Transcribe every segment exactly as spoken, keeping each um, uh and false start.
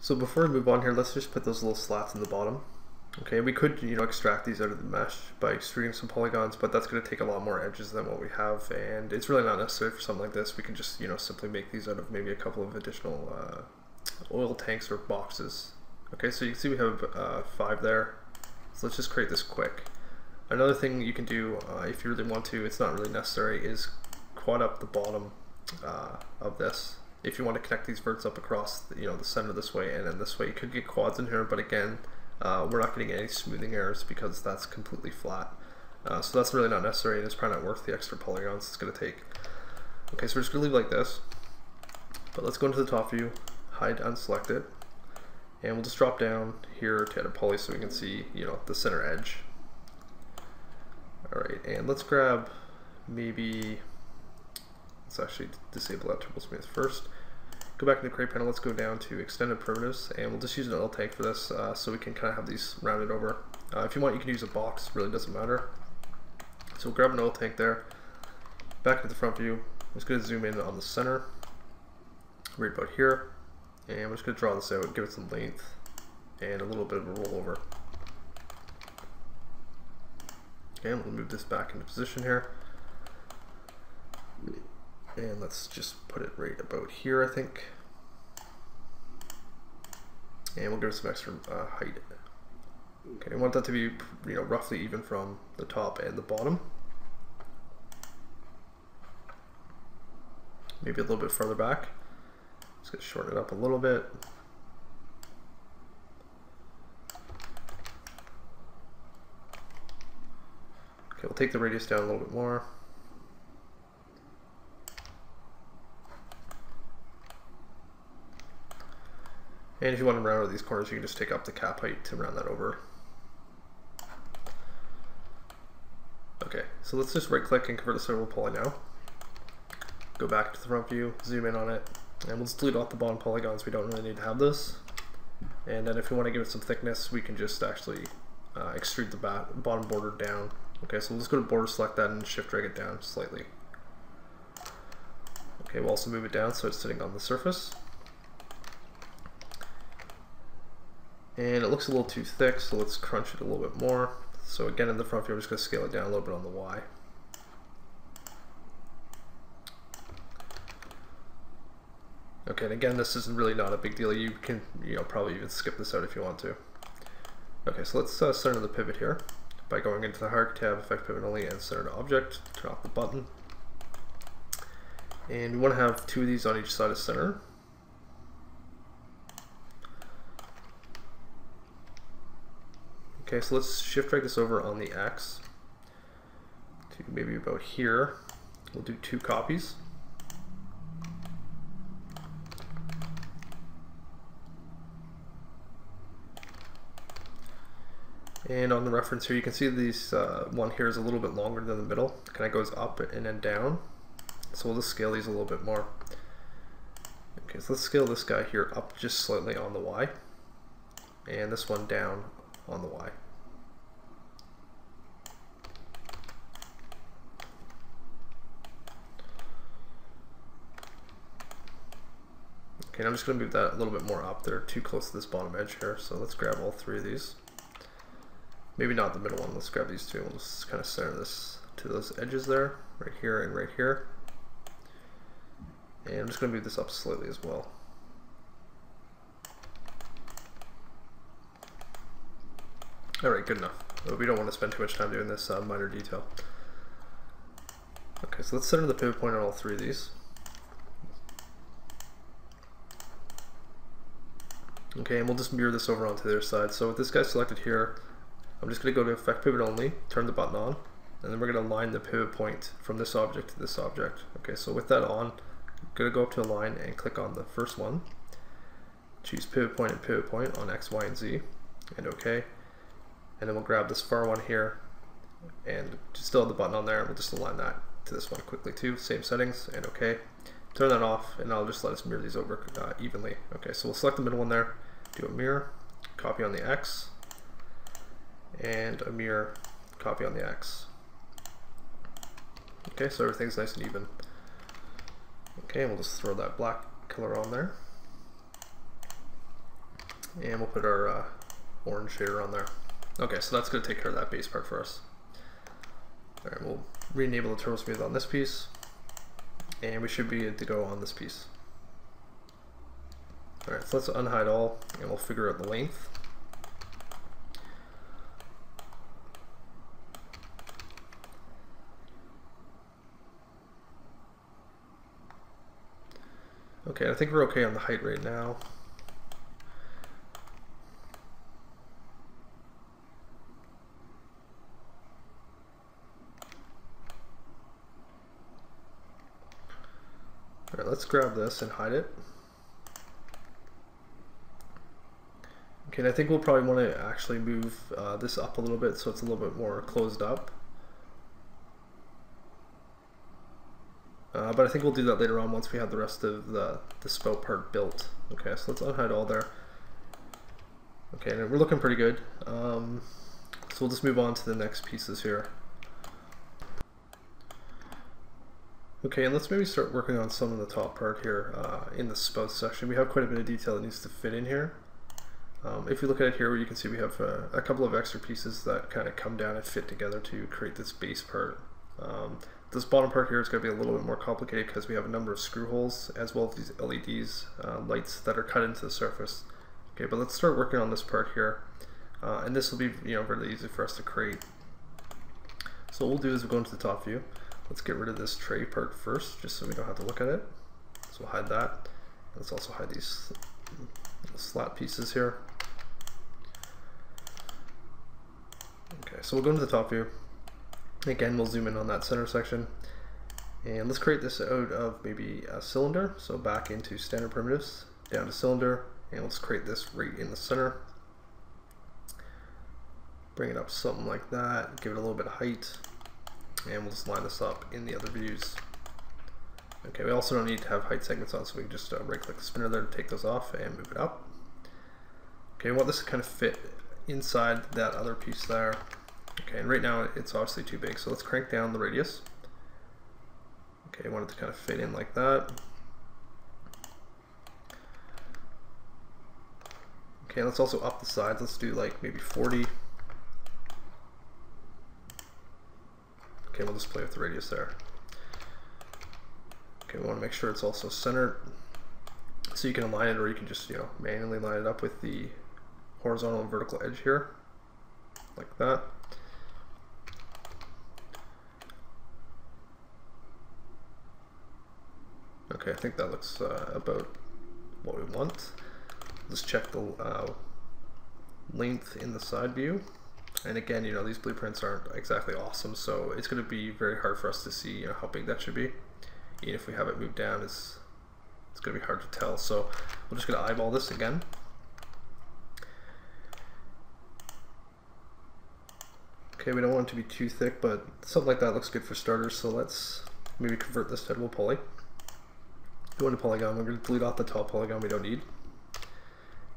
So before we move on here, let's just put those little slats in the bottom. Okay, we could, you know, extract these out of the mesh by extruding some polygons, but that's going to take a lot more edges than what we have, and it's really not necessary for something like this. We can just, you know, simply make these out of maybe a couple of additional uh, oil tanks or boxes. Okay, so you can see we have uh, five there. So let's just create this quick. Another thing you can do, uh, if you really want to, it's not really necessary, is quad up the bottom uh, of this. If you want to connect these verts up across, the, you know, the center this way and then this way, you could get quads in here, but again, uh, we're not getting any smoothing errors because that's completely flat. Uh, so that's really not necessary, and it's probably not worth the extra polygons it's going to take. Okay, so we're just going to leave it like this. But let's go into the top view, hide unselected, and we'll just drop down here to add a poly so we can see, you know, the center edge. All right, and let's grab maybe. Let's actually disable that triple smooth first. Go back to the create panel, let's go down to extended primitives, and we'll just use an oil tank for this uh, so we can kind of have these rounded over. Uh, if you want, you can use a box, really doesn't matter. So we'll grab an oil tank there. Back to the front view, I'm just going to zoom in on the center, right about here, and I'm just going to draw this out, give it some length, and a little bit of a rollover. And we'll move this back into position here. And let's just put it right about here, I think. And we'll give it some extra uh, height. Okay, we want that to be, you know, roughly even from the top and the bottom. Maybe a little bit further back. Just gonna shorten it up a little bit. Okay, we'll take the radius down a little bit more. And if you want to round out these corners, you can just take up the cap height to round that over. Okay, so let's just right click and convert this over to poly now. Go back to the front view, zoom in on it, and we'll just delete off the bottom polygons. We don't really need to have this. And then if we want to give it some thickness, we can just actually uh, extrude the bottom border down. Okay, so let's go to border, select that, and shift drag it down slightly. Okay, we'll also move it down so it's sitting on the surface. And it looks a little too thick, so let's crunch it a little bit more. So again, in the front view, I'm just going to scale it down a little bit on the Y. Okay, and again, this is really not a big deal. You can, you know, probably even skip this out if you want to. Okay, so let's uh, center the pivot here by going into the hierarchy tab, effect pivot only, and center to object. Turn off the button, and we want to have two of these on each side of center. Okay, so let's shift drag this over on the X to maybe about here. We'll do two copies. And on the reference here, you can see these uh, one here is a little bit longer than the middle. It kind of goes up and then down. So we'll just scale these a little bit more. Okay, so let's scale this guy here up just slightly on the Y, and this one down on the Y. Okay, I'm just going to move that a little bit more up. They're too close to this bottom edge here, so let's grab all three of these. Maybe not the middle one, let's grab these two. We'll just kind of center this to those edges there, right here and right here. And I'm just going to move this up slightly as well. Alright, good enough. We don't want to spend too much time doing this uh, minor detail. Okay, so let's center the pivot point on all three of these. Okay, and we'll just mirror this over onto their side. So with this guy selected here, I'm just going to go to effect pivot only, turn the button on, and then we're going to align the pivot point from this object to this object. Okay, so with that on, I'm going to go up to align and click on the first one. Choose pivot point and pivot point on X, Y, and Z, and okay. And then we'll grab this far one here and just still have the button on there, and we'll just align that to this one quickly too. Same settings, and okay. Turn that off, and I'll just let us mirror these over uh, evenly. Okay, so we'll select the middle one there, do a mirror, copy on the X, and a mirror, copy on the X. Okay, so everything's nice and even. Okay, and we'll just throw that black color on there. and we'll put our uh, orange shader on there. Okay, so that's going to take care of that base part for us. All right, we'll re-enable the turbo smooth on this piece, and we should be good to go on this piece. All right, so let's unhide all, and we'll figure out the length. Okay, I think we're okay on the height right now. All right, let's grab this and hide it. Okay, and I think we'll probably want to actually move uh, this up a little bit so it's a little bit more closed up. Uh, but I think we'll do that later on once we have the rest of the, the spout part built. Okay, so let's unhide all there. Okay, and we're looking pretty good. Um, so we'll just move on to the next pieces here. Okay, and let's maybe start working on some of the top part here uh, in the spout section. We have quite a bit of detail that needs to fit in here. Um, if you look at it here, you can see we have uh, a couple of extra pieces that kind of come down and fit together to create this base part. Um, This bottom part here is going to be a little bit more complicated because we have a number of screw holes as well as these L E Ds, uh, lights that are cut into the surface. Okay, but let's start working on this part here, uh, and this will be you know really easy for us to create. So what we'll do is we'll go into the top view. Let's get rid of this tray part first, just so we don't have to look at it. So we'll hide that. Let's also hide these slat pieces here. Okay, so we'll go into the top view. Again, we'll zoom in on that center section, and let's create this out of maybe a cylinder. So back into standard primitives, down to cylinder, and let's create this right in the center. Bring it up something like that, give it a little bit of height, and we'll just line this up in the other views. Okay, we also don't need to have height segments on, so we can just uh, right click the spinner there to take those off and move it up. Okay, we want this to kind of fit inside that other piece there. Okay, and right now it's obviously too big, so let's crank down the radius. Okay, I want it to kind of fit in like that. Okay, let's also up the sides. Let's do like maybe forty. Okay, we'll just play with the radius there. Okay, we want to make sure it's also centered. So you can align it, or you can just, you know, manually line it up with the horizontal and vertical edge here, like that. Okay, I think that looks uh, about what we want. Let's check the uh, length in the side view. And again, you know, these blueprints aren't exactly awesome, so it's going to be very hard for us to see you know, how big that should be. Even if we have it moved down, it's, it's going to be hard to tell. So we're just going to eyeball this again. Okay, we don't want it to be too thick, but something like that looks good for starters, so let's maybe convert this to editable poly. Go into polygon, we're going to delete off the top polygon we don't need.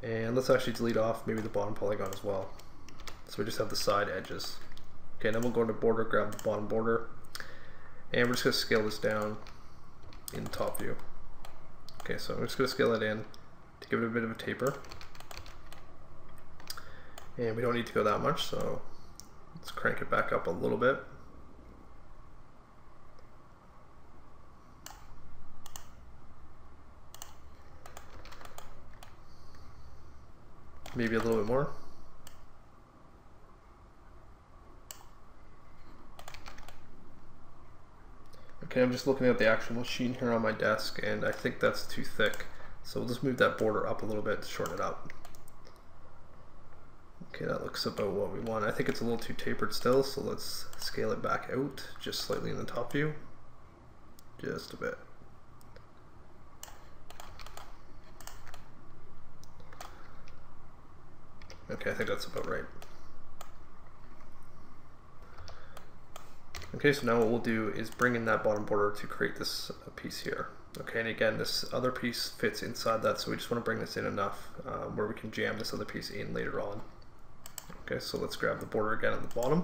And let's actually delete off maybe the bottom polygon as well. So we just have the side edges. Okay, then we'll go into border, grab the bottom border. And we're just going to scale this down in the top view. Okay, so I'm just going to scale that in to give it a bit of a taper. And we don't need to go that much, so let's crank it back up a little bit. Maybe a little bit more. Okay, I'm just looking at the actual machine here on my desk, and I think that's too thick. So we'll just move that border up a little bit to shorten it up. Okay, that looks about what we want. I think it's a little too tapered still, so let's scale it back out just slightly in the top view. Just a bit. Okay, I think that's about right. Okay, so now what we'll do is bring in that bottom border to create this piece here. Okay, and again, this other piece fits inside that, so we just want to bring this in enough um, where we can jam this other piece in later on. Okay, so let's grab the border again at the bottom.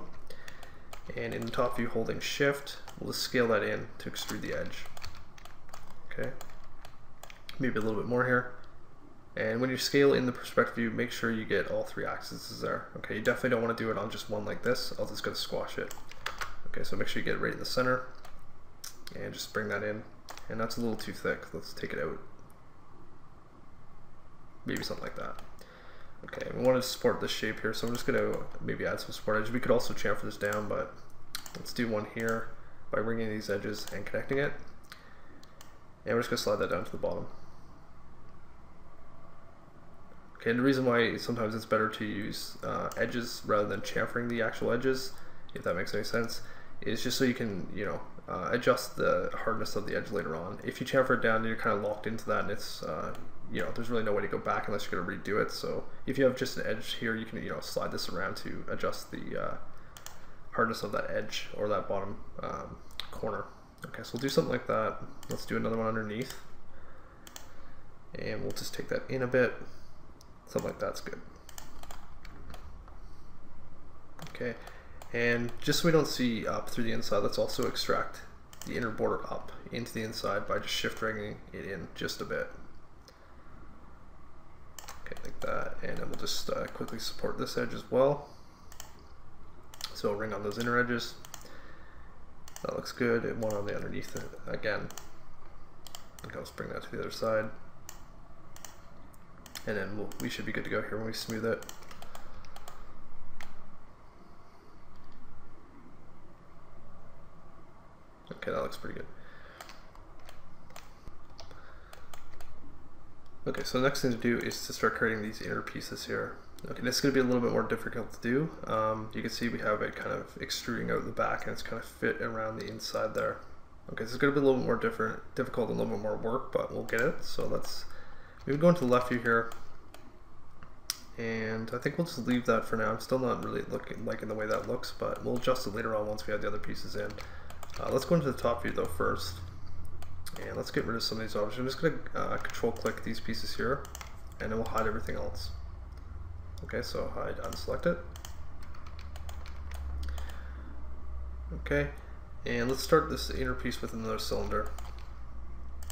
And in the top view, holding shift, we'll just scale that in to extrude the edge. Okay, maybe a little bit more here. And when you scale in the perspective view, make sure you get all three axes there. Okay, you definitely don't want to do it on just one like this. I'll just go to squash it. Okay, so make sure you get it right in the center and just bring that in. And that's a little too thick. Let's take it out. Maybe something like that. Okay, we want to support this shape here, so I'm just going to maybe add some support edges. We could also chamfer this down, but let's do one here by bringing these edges and connecting it. And we're just going to slide that down to the bottom. Okay, and the reason why sometimes it's better to use uh, edges rather than chamfering the actual edges, if that makes any sense, is just so you can, you know, uh, adjust the hardness of the edge later on. If you chamfer it down, you're kind of locked into that, and it's, uh, you know, there's really no way to go back unless you're going to redo it. So if you have just an edge here, you can, you know, slide this around to adjust the uh, hardness of that edge or that bottom um, corner. Okay, so we'll do something like that. Let's do another one underneath, and we'll just take that in a bit. Something like that's good. Okay, and just so we don't see up through the inside, let's also extract the inner border up into the inside by just shift dragging it in just a bit. Okay, like that, and then we'll just uh, quickly support this edge as well. So we'll ring on those inner edges. That looks good, and one on the underneath it again. Okay, let's bring that to the other side. And then we'll, we should be good to go here when we smooth it. Okay, that looks pretty good. Okay, so the next thing to do is to start creating these inner pieces here. Okay, this is going to be a little bit more difficult to do. Um, you can see we have it kind of extruding out the back, and it's kind of fit around the inside there. Okay, this is going to be a little bit more different, difficult and a little bit more work, but we'll get it. So let's... we would go into the left view here, and I think we'll just leave that for now. I'm still not really looking liking the way that looks, but we'll adjust it later on once we have the other pieces in. Uh, let's go into the top view though first, and let's get rid of some of these objects. I'm just going to uh, control click these pieces here, and then we'll hide everything else. Okay, so hide, unselect it. Okay, and let's start this inner piece with another cylinder.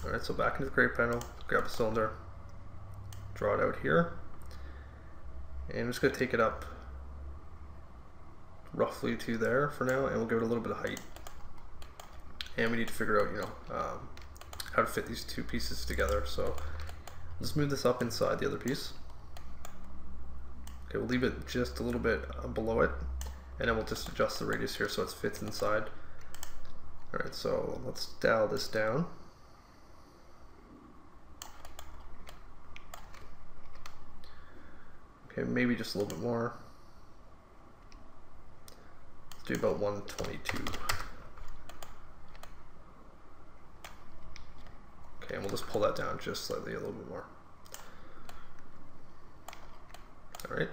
Alright, so back into the create panel, grab a cylinder, draw it out here, and I'm just going to take it up roughly to there for now, and we'll give it a little bit of height. And we need to figure out, you know, um, how to fit these two pieces together. So let's move this up inside the other piece. Okay, we'll leave it just a little bit below it, and then we'll just adjust the radius here so it fits inside. All right, so let's dial this down. Okay, maybe just a little bit more. Let's do about one twenty-two. Okay, and we'll just pull that down just slightly, a little bit more. All right.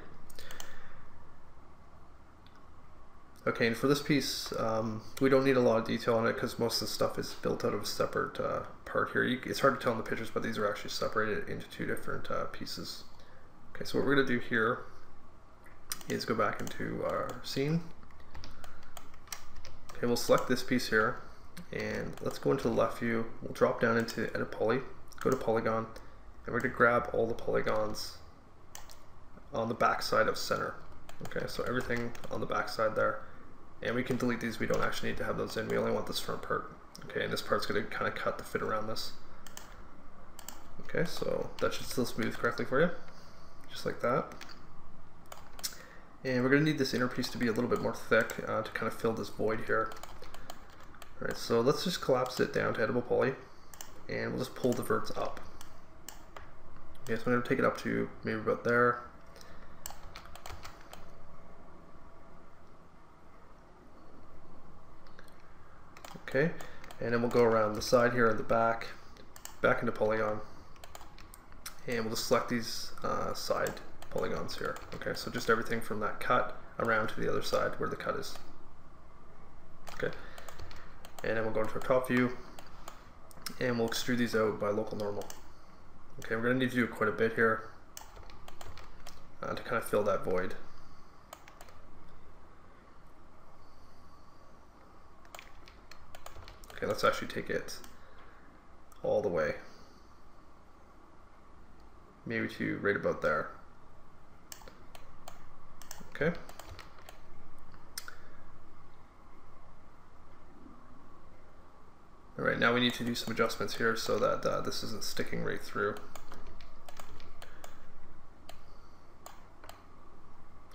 Okay, and for this piece, um, we don't need a lot of detail on it because most of the stuff is built out of a separate uh, part here. You, it's hard to tell in the pictures, but these are actually separated into two different uh, pieces. Okay, so what we're going to do here is go back into our scene. Okay, we'll select this piece here, and let's go into the left view. We'll drop down into Edit Poly, go to Polygon, and we're going to grab all the polygons on the back side of center. Okay, so everything on the back side there. And we can delete these. We don't actually need to have those in. We only want this front part. Okay, and this part's going to kind of cut to fit around this. Okay, so that should still smooth correctly for you. Just like that. And we're going to need this inner piece to be a little bit more thick uh, to kind of fill this void here. All right, so let's just collapse it down to editable poly, and we'll just pull the verts up. Okay, so I'm going to take it up to maybe about there. Okay, and then we'll go around the side here at the back, back into Polygon. And we'll just select these uh, side polygons here. Okay, so just everything from that cut around to the other side where the cut is. Okay, and then we'll go into our top view, and we'll extrude these out by local normal. Okay, we're going to need to do quite a bit here uh, to kind of fill that void. Okay, let's actually take it all the way. maybe to right about there. Okay. All right, now we need to do some adjustments here so that uh, this isn't sticking right through.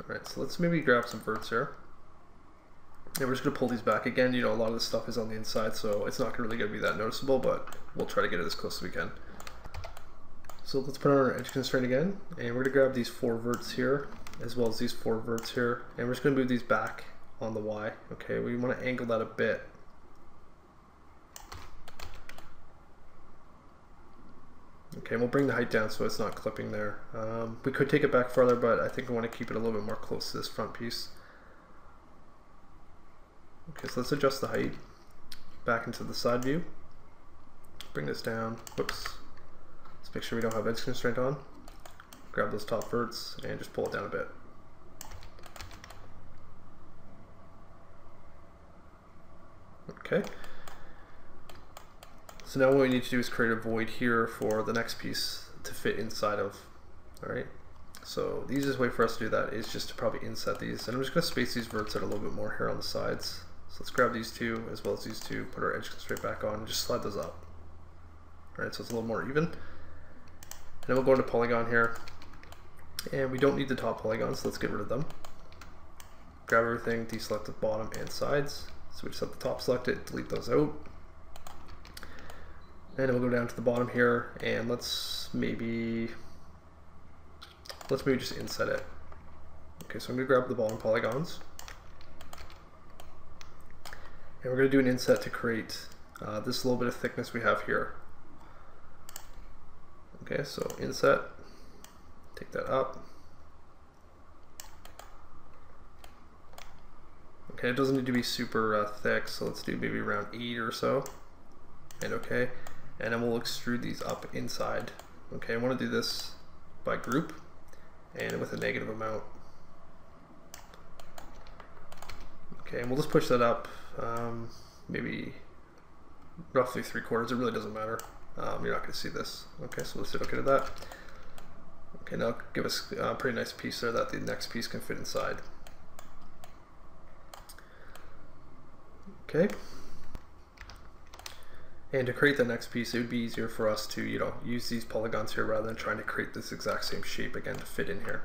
All right, so let's maybe grab some verts here. And we're just gonna pull these back again. You know, a lot of this stuff is on the inside, so it's not really gonna be that noticeable, but we'll try to get it as close as we can. So let's put on our edge constraint again, and we're gonna grab these four verts here, as well as these four verts here, and we're just gonna move these back on the Y. Okay, we wanna angle that a bit. Okay, we'll bring the height down so it's not clipping there. Um, we could take it back further, but I think we wanna keep it a little bit more close to this front piece. Okay, so let's adjust the height back into the side view. Bring this down. Whoops. Let's make sure we don't have edge constraint on. Grab those top verts and just pull it down a bit. Okay. So now what we need to do is create a void here for the next piece to fit inside of. All right. So the easiest way for us to do that is just to probably inset these. And I'm just going to space these verts out a little bit more here on the sides. So let's grab these two as well as these two, put our edge constraint back on, and just slide those up. All right, so it's a little more even. And then we'll go into polygon here. And we don't need the top polygon, so let's get rid of them. Grab everything, deselect the bottom and sides. So we just have the top selected, delete those out. And then we'll go down to the bottom here, and let's maybe, let's maybe just inset it. Okay, so I'm gonna grab the bottom polygons. And we're going to do an inset to create uh, this little bit of thickness we have here. Okay, so inset, take that up. Okay, it doesn't need to be super uh, thick, so let's do maybe around eight or so. And okay, and then we'll extrude these up inside. Okay, I want to do this by group and with a negative amount. Okay, and we'll just push that up. Um, maybe roughly three quarters. It really doesn't matter. Um, you're not going to see this. Okay, so let's hit okay to that. Okay, now it'll give us a pretty nice piece there that the next piece can fit inside. Okay. And to create the next piece, it would be easier for us to, you know, use these polygons here rather than trying to create this exact same shape again to fit in here.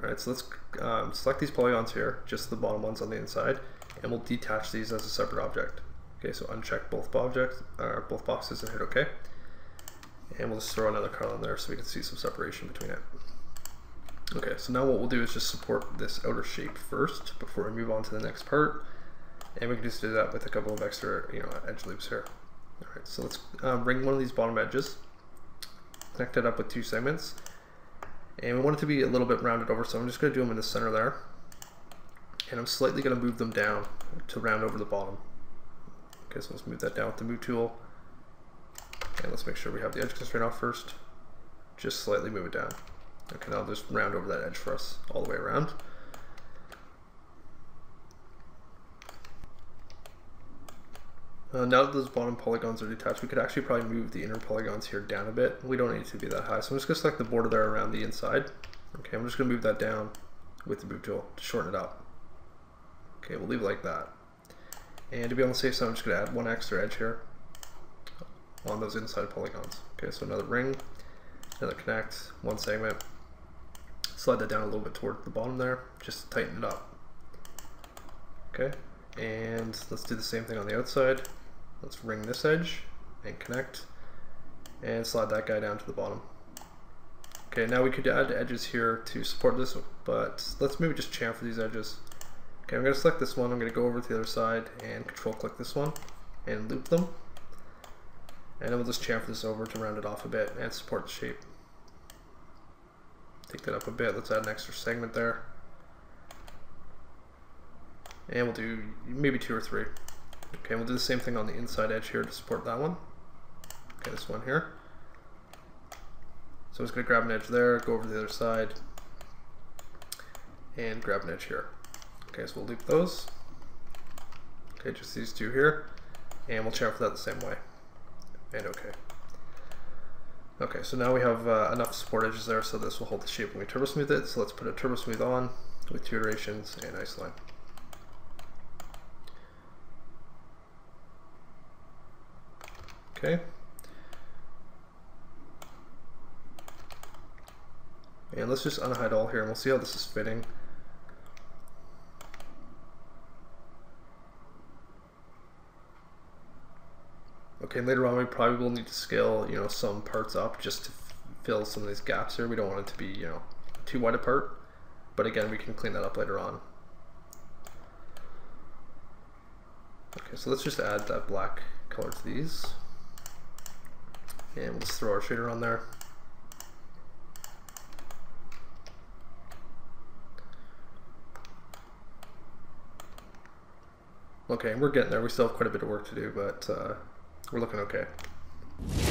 All right, so let's um, select these polygons here, just the bottom ones on the inside, and we'll detach these as a separate object. Okay, so uncheck both objects, or both boxes, and hit OK. And we'll just throw another column there so we can see some separation between it. Okay, so now what we'll do is just support this outer shape first before we move on to the next part, and we can just do that with a couple of extra, you know, edge loops here. All right, so let's um, bring one of these bottom edges, connect it up with two segments, and we want it to be a little bit rounded over, so I'm just going to do them in the center there. And I'm slightly going to move them down to round over the bottom. Okay, so let's move that down with the move tool. And let's make sure we have the edge constraint off first. Just slightly move it down. Okay, now I'll just round over that edge for us all the way around. Uh, now that those bottom polygons are detached, we could actually probably move the inner polygons here down a bit. We don't need it to be that high, so I'm just going to select the border there around the inside. Okay, I'm just going to move that down with the move tool to shorten it up. Okay, we'll leave it like that. And to be on the safe side, I'm just going to add one extra edge here on those inside polygons. Okay, so another ring, another connect, one segment. Slide that down a little bit toward the bottom there, just to tighten it up. Okay, and let's do the same thing on the outside. Let's ring this edge and connect, and slide that guy down to the bottom. Okay, now we could add edges here to support this, but let's maybe just chamfer these edges. Okay, I'm going to select this one, I'm going to go over to the other side and control click this one and loop them. And then we'll just chamfer this over to round it off a bit and support the shape. Take that up a bit, let's add an extra segment there. And we'll do maybe two or three. Okay, we'll do the same thing on the inside edge here to support that one. Okay, this one here. So I'm just going to grab an edge there, go over to the other side, and grab an edge here. Okay, so we'll loop those. Okay, just these two here, and we'll chamfer that the same way. And okay. Okay, so now we have uh, enough support edges there, so this will hold the shape when we turbo smooth it. So let's put a turbo smooth on with two iterations and isoline. Okay. And let's just unhide all here and we'll see how this is fitting. Okay, and later on we probably will need to scale, you know, some parts up just to fill some of these gaps here. We don't want it to be, you know, too wide apart. But again, we can clean that up later on. Okay, so let's just add that black color to these. And we'll just throw our shader on there. Okay, and we're getting there. We still have quite a bit of work to do, but uh, we're looking okay.